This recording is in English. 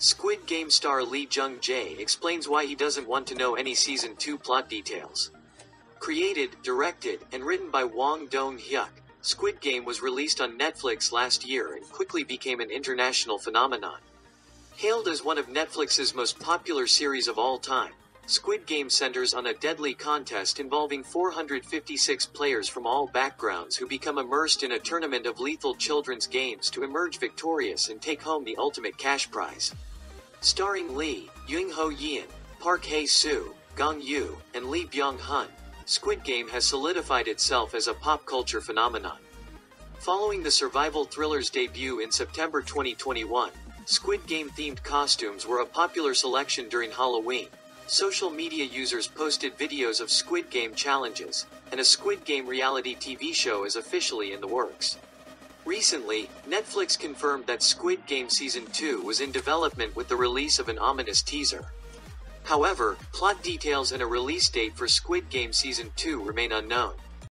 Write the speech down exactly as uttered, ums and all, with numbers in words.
Squid Game star Lee Jung-jae explains why he doesn't want to know any season two plot details. Created, directed, and written by Hwang Dong-hyuk, Squid Game was released on Netflix last year and quickly became an international phenomenon. Hailed as one of Netflix's most popular series of all time, Squid Game centers on a deadly contest involving four hundred fifty-six players from all backgrounds who become immersed in a tournament of lethal children's games to emerge victorious and take home the ultimate cash prize. Starring Lee, Jung Ho-yeon, Park Hae-soo, Gong Yoo, and Lee Byung-hun, Squid Game has solidified itself as a pop culture phenomenon. Following the survival thriller's debut in September twenty twenty-one, Squid Game-themed costumes were a popular selection during Halloween. Social media users posted videos of Squid Game challenges, and a Squid Game reality T V show is officially in the works. Recently, Netflix confirmed that Squid Game Season two was in development with the release of an ominous teaser. However, plot details and a release date for Squid Game Season two remain unknown.